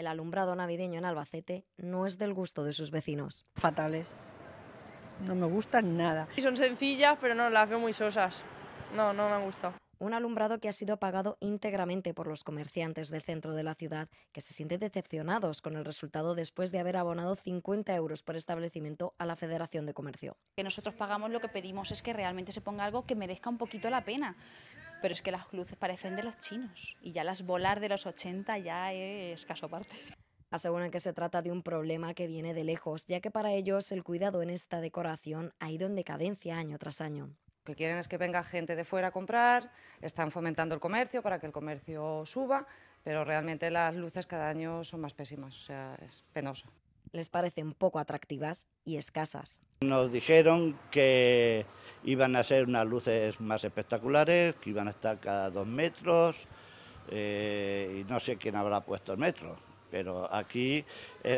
El alumbrado navideño en Albacete no es del gusto de sus vecinos. Fatales. No me gustan nada. Sí, son sencillas, pero no las veo muy sosas. No me han gustado. Un alumbrado que ha sido pagado íntegramente por los comerciantes del centro de la ciudad, que se sienten decepcionados con el resultado después de haber abonado 50 € por establecimiento a la Federación de Comercio. Que nosotros pagamos, lo que pedimos es que realmente se ponga algo que merezca un poquito la pena. Pero es que las luces parecen de los chinos y ya las volar de los 80 ya es caso aparte. Aseguran que se trata de un problema que viene de lejos, ya que para ellos el cuidado en esta decoración ha ido en decadencia año tras año. Lo que quieren es que venga gente de fuera a comprar, están fomentando el comercio para que el comercio suba, pero realmente las luces cada año son más pésimas, o sea, es penoso. Les parecen poco atractivas y escasas. Nos dijeron que iban a ser unas luces más espectaculares, que iban a estar cada 2 metros, y no sé quién habrá puesto el metro, pero aquí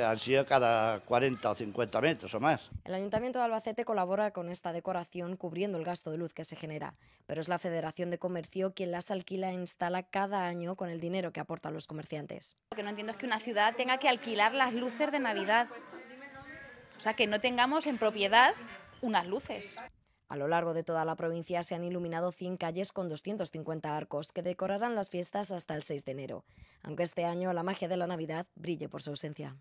han sido cada 40 o 50 metros o más. El Ayuntamiento de Albacete colabora con esta decoración cubriendo el gasto de luz que se genera, pero es la Federación de Comercio quien las alquila e instala cada año con el dinero que aportan los comerciantes. Lo que no entiendo es que una ciudad tenga que alquilar las luces de Navidad, o sea, que no tengamos en propiedad unas luces. A lo largo de toda la provincia se han iluminado 100 calles con 250 arcos que decorarán las fiestas hasta el 6 de enero, aunque este año la magia de la Navidad brille por su ausencia.